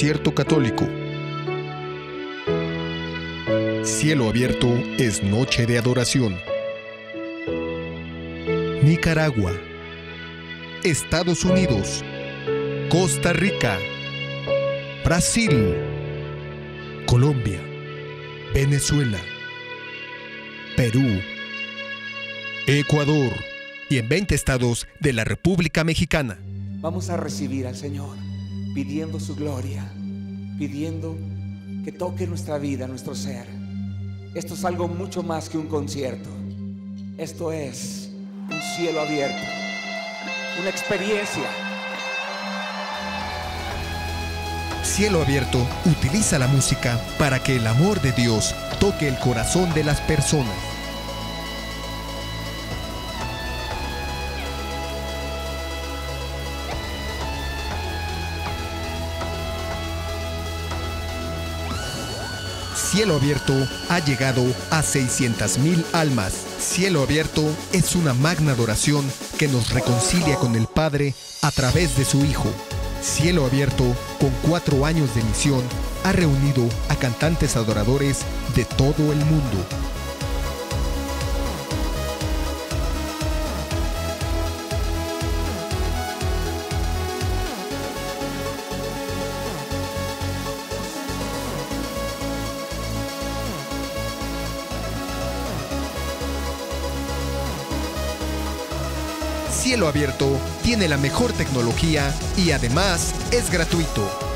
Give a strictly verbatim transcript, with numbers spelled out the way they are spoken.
Concierto Católico. Cielo Abierto es noche de adoración. Nicaragua, Estados Unidos, Costa Rica, Brasil, Colombia, Venezuela, Perú, Ecuador y en veinte estados de la República Mexicana. Vamos a recibir al Señor pidiendo su gloria, pidiendo que toque nuestra vida, nuestro ser. Esto es algo mucho más que un concierto. Esto es un cielo abierto, una experiencia. Cielo Abierto utiliza la música para que el amor de Dios toque el corazón de las personas. Cielo Abierto ha llegado a seiscientas mil almas. Cielo Abierto es una magna adoración que nos reconcilia con el Padre a través de su Hijo. Cielo Abierto, con cuatro años de misión, ha reunido a cantantes adoradores de todo el mundo. Cielo Abierto tiene la mejor tecnología y además es gratuito.